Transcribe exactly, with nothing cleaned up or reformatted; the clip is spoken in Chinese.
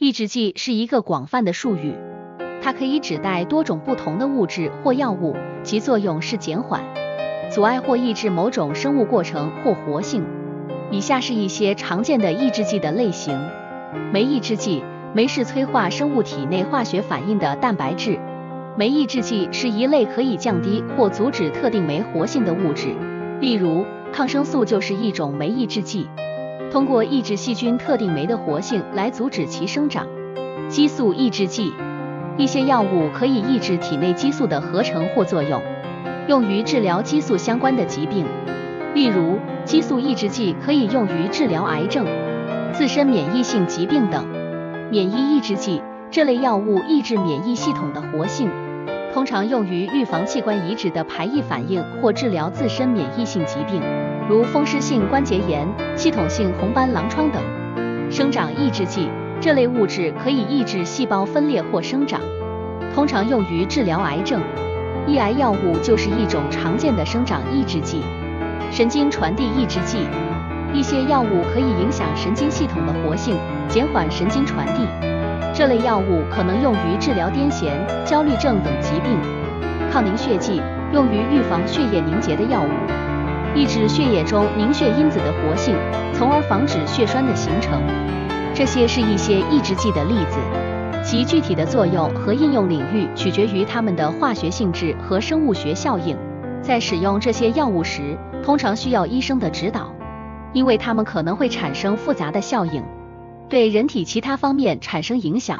抑制剂是一个广泛的术语，它可以指代多种不同的物质或药物，其作用是减缓、阻碍或抑制某种生物过程或活性。以下是一些常见的抑制剂的类型：酶抑制剂，酶是催化生物体内化学反应的蛋白质。酶抑制剂是一类可以降低或阻止特定酶活性的物质，例如抗生素就是一种酶抑制剂，通过抑制细菌特定酶的活性来阻止其生长。激素抑制剂，一些药物可以抑制体内激素的合成或作用，用于治疗激素相关的疾病，例如激素抑制剂可以用于治疗癌症、自身免疫性疾病等。免疫抑制剂，这类药物抑制免疫系统的活性，通常用于预防器官移植的排异反应或治疗自身免疫性疾病，如风湿性关节炎、系统性红斑狼疮等。生长抑制剂，这类物质可以抑制细胞分裂或生长，通常用于治疗癌症。抑癌药物就是一种常见的生长抑制剂。神经传递抑制剂，一些药物可以影响神经系统的活性，减缓神经传递。这类药物可能用于治疗癫痫、焦虑症等疾病。抗凝血剂，用于预防血液凝结的药物，抑制血液中凝血因子的活性，从而防止血栓的形成。这些是一些抑制剂的例子，其具体的作用和应用领域取决于它们的化学性质和生物学效应。在使用这些药物时，通常需要医生的指导，因为它们可能会产生复杂的效应，对人体其他方面产生影响。